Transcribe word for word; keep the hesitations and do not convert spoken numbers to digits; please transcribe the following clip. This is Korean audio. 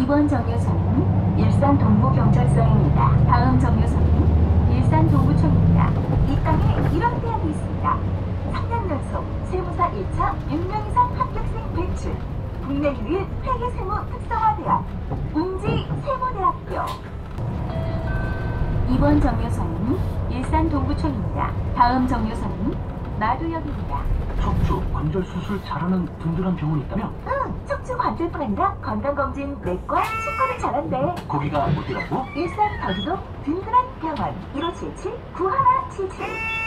이번 정류소는 일산 동부경찰서입니다. 다음 정류소는 일산 동부청입니다. 이 땅에 이런 대학이 있습니다. 삼 년 연속 세무사 일 차 육 명 이상 합격생 배출, 국내 유일 회계세무 특성화대학 운지 세무대학교. 이번 정류소는 일산 동부촌입니다. 다음 정류소는 마두역입니다. 척추 관절 수술 잘하는 든든한 병원이 있다며? 응, 척추 관절 프렌다 건강검진 내과 치과를 잘한대. 거기가 어디라고? 일산 더리동 든든한 병원 이로 칠칠 구일칠칠.